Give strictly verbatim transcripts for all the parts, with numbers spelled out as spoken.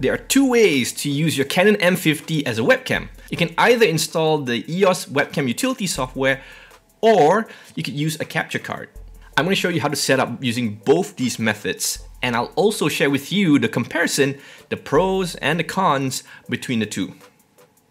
There are two ways to use your Canon M fifty as a webcam. You can either install the E O S Webcam Utility software, or you could use a capture card. I'm going to show you how to set up using both these methods, and I'll also share with you the comparison, the pros and the cons between the two.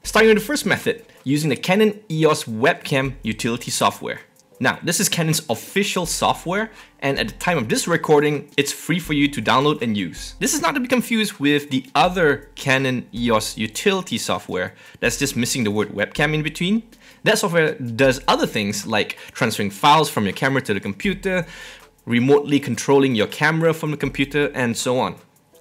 Starting with the first method, using the Canon E O S Webcam Utility software. Now, this is Canon's official software, and at the time of this recording, it's free for you to download and use. This is not to be confused with the other Canon E O S Utility software that's just missing the word webcam in between. That software does other things like transferring files from your camera to the computer, remotely controlling your camera from the computer, and so on.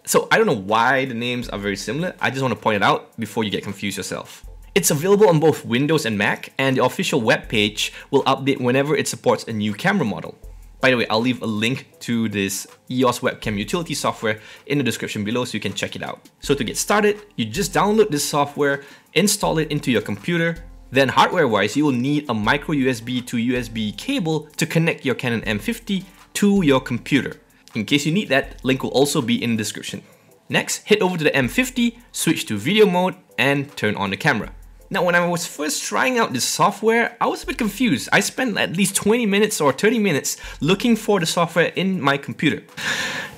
So I don't know why the names are very similar. I just want to point it out before you get confused yourself. It's available on both Windows and Mac, and the official webpage will update whenever it supports a new camera model. By the way, I'll leave a link to this E O S Webcam Utility software in the description below so you can check it out. So to get started, you just download this software, install it into your computer. Then hardware-wise, you will need a micro U S B to U S B cable to connect your Canon M fifty to your computer. In case you need that, link will also be in the description. Next, head over to the M fifty, switch to video mode, and turn on the camera. Now, when I was first trying out this software, I was a bit confused. I spent at least twenty minutes or thirty minutes looking for the software in my computer.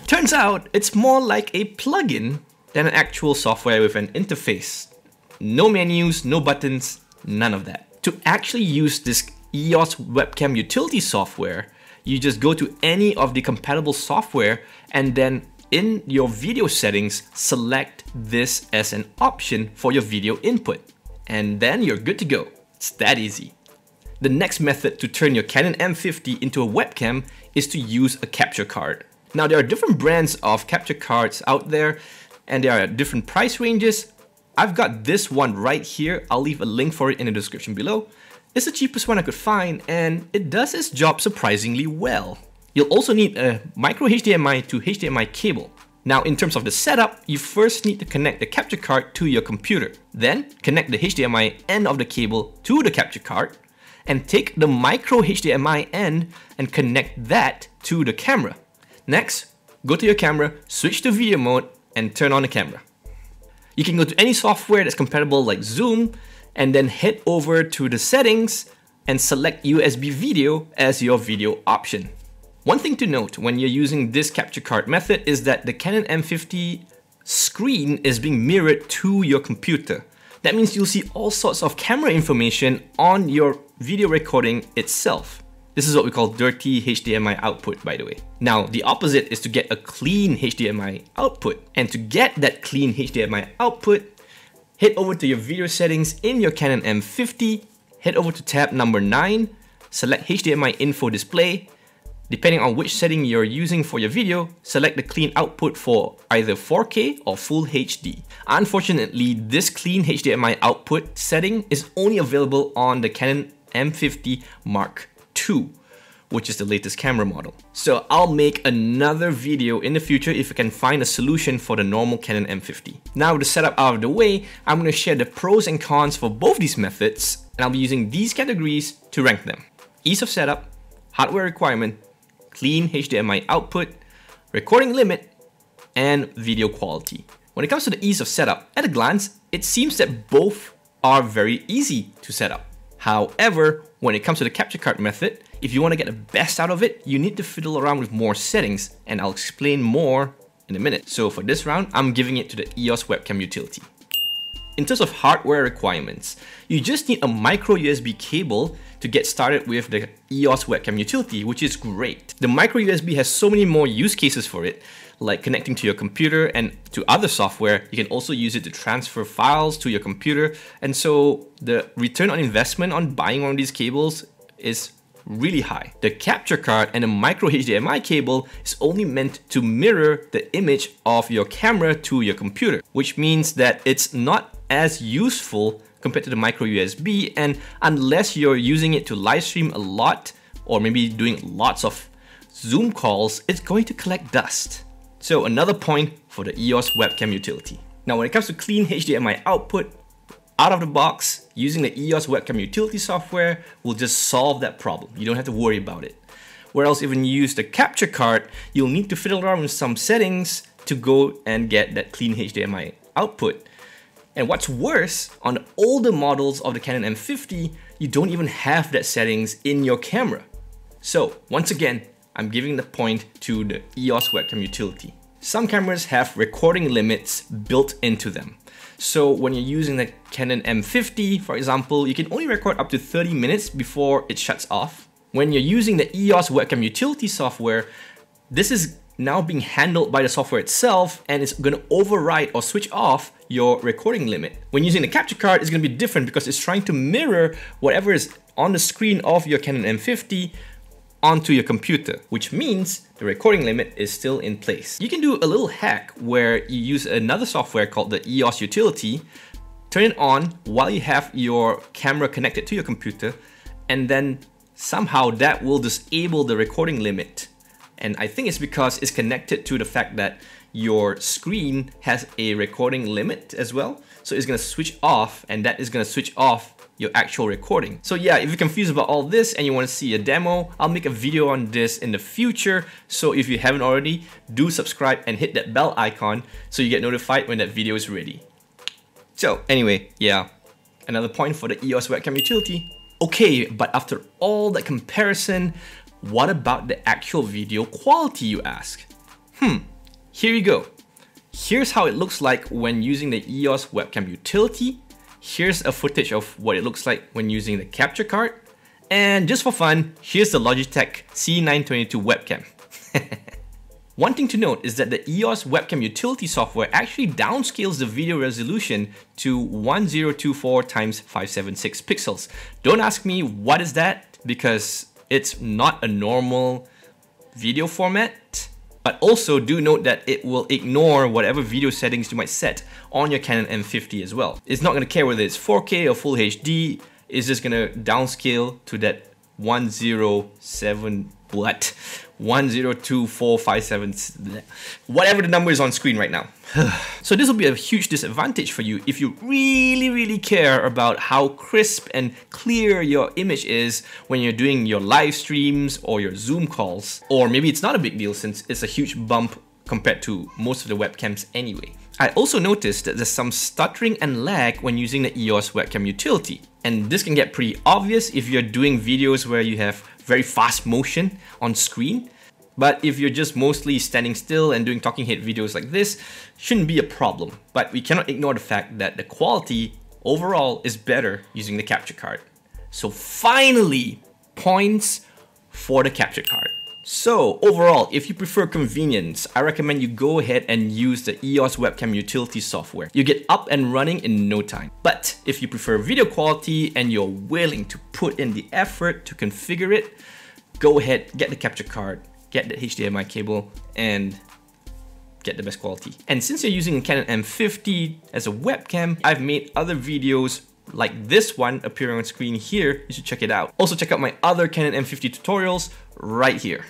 Turns out it's more like a plugin than an actual software with an interface. No menus, no buttons, none of that. To actually use this E O S Webcam Utility software, you just go to any of the compatible software and then in your video settings, select this as an option for your video input. And then you're good to go. It's that easy. The next method to turn your Canon M fifty into a webcam is to use a capture card. Now, there are different brands of capture cards out there and there are different price ranges. I've got this one right here. I'll leave a link for it in the description below. It's the cheapest one I could find and it does its job surprisingly well. You'll also need a micro H D M I to H D M I cable. Now, in terms of the setup, you first need to connect the capture card to your computer. Then connect the H D M I end of the cable to the capture card and take the micro H D M I end and connect that to the camera. Next, go to your camera, switch to video mode and turn on the camera. You can go to any software that's compatible like Zoom and then head over to the settings and select U S B video as your video option. One thing to note when you're using this capture card method is that the Canon M fifty screen is being mirrored to your computer. That means you'll see all sorts of camera information on your video recording itself. This is what we call dirty H D M I output, by the way. Now, the opposite is to get a clean H D M I output. And to get that clean H D M I output, head over to your video settings in your Canon M fifty, head over to tab number nine, select H D M I info display. Depending on which setting you're using for your video, select the clean output for either four K or full H D. Unfortunately, this clean H D M I output setting is only available on the Canon M fifty Mark two, which is the latest camera model. So I'll make another video in the future if I can find a solution for the normal Canon M fifty. Now with the setup out of the way, I'm going to share the pros and cons for both these methods, and I'll be using these categories to rank them. Ease of setup, hardware requirement, clean H D M I output, recording limit, and video quality. When it comes to the ease of setup, at a glance, it seems that both are very easy to set up. However, when it comes to the capture card method, if you want to get the best out of it, you need to fiddle around with more settings, and I'll explain more in a minute. So for this round, I'm giving it to the E O S Webcam Utility. In terms of hardware requirements, you just need a micro U S B cable to get started with the E O S Webcam Utility, which is great. The micro U S B has so many more use cases for it, like connecting to your computer and to other software. You can also use it to transfer files to your computer. And so the return on investment on buying one of these cables is really high. The capture card and the micro H D M I cable is only meant to mirror the image of your camera to your computer, which means that it's not as useful compared to the micro U S B, and unless you're using it to live stream a lot or maybe doing lots of Zoom calls, it's going to collect dust. So another point for the E O S Webcam Utility. Now when it comes to clean H D M I output, out of the box, using the E O S Webcam Utility software will just solve that problem. You don't have to worry about it. Whereas if you use the capture card, you'll need to fiddle around with some settings to go and get that clean H D M I output. And what's worse, on the older models of the Canon M fifty, you don't even have that settings in your camera. So once again, I'm giving the point to the E O S Webcam Utility. Some cameras have recording limits built into them. So when you're using the Canon M fifty, for example, you can only record up to thirty minutes before it shuts off. When you're using the E O S Webcam Utility software, this is now being handled by the software itself, and it's going to override or switch off your recording limit. When using the capture card, it's going to be different because it's trying to mirror whatever is on the screen of your Canon M fifty onto your computer, which means the recording limit is still in place. You can do a little hack where you use another software called the E O S Utility, turn it on while you have your camera connected to your computer, and then somehow that will disable the recording limit. And I think it's because it's connected to the fact that your screen has a recording limit as well. So it's gonna switch off, and that is gonna switch off your actual recording. So yeah, if you're confused about all this and you wanna see a demo, I'll make a video on this in the future. So if you haven't already, do subscribe and hit that bell icon so you get notified when that video is ready. So anyway, yeah, another point for the E O S Webcam Utility. Okay, but after all that comparison, what about the actual video quality, you ask? Hmm, here you go. Here's how it looks like when using the E O S Webcam Utility. Here's a footage of what it looks like when using the capture card. And just for fun, here's the Logitech C nine twenty-two webcam. One thing to note is that the E O S Webcam Utility software actually downscales the video resolution to one thousand twenty-four by five seventy-six pixels. Don't ask me what is that, because it's not a normal video format, but also do note that it will ignore whatever video settings you might set on your Canon M fifty as well. It's not gonna care whether it's four K or full H D, it's just gonna downscale to that one oh seven, what? one zero two four five seven, whatever the number is on screen right now. So this will be a huge disadvantage for you if you really, really care about how crisp and clear your image is when you're doing your live streams or your Zoom calls. Or maybe it's not a big deal since it's a huge bump compared to most of the webcams anyway. I also noticed that there's some stuttering and lag when using the E O S Webcam Utility. And this can get pretty obvious if you're doing videos where you have very fast motion on screen. But if you're just mostly standing still and doing talking head videos like this, shouldn't be a problem. But we cannot ignore the fact that the quality overall is better using the capture card. So finally, points for the capture card. So overall, if you prefer convenience, I recommend you go ahead and use the E O S Webcam Utility software. You get up and running in no time. But if you prefer video quality and you're willing to put in the effort to configure it, go ahead, get the capture card, get the H D M I cable, and get the best quality. And since you're using a Canon M fifty as a webcam, I've made other videos like this one appearing on screen here. You should check it out. Also check out my other Canon M fifty tutorials right here.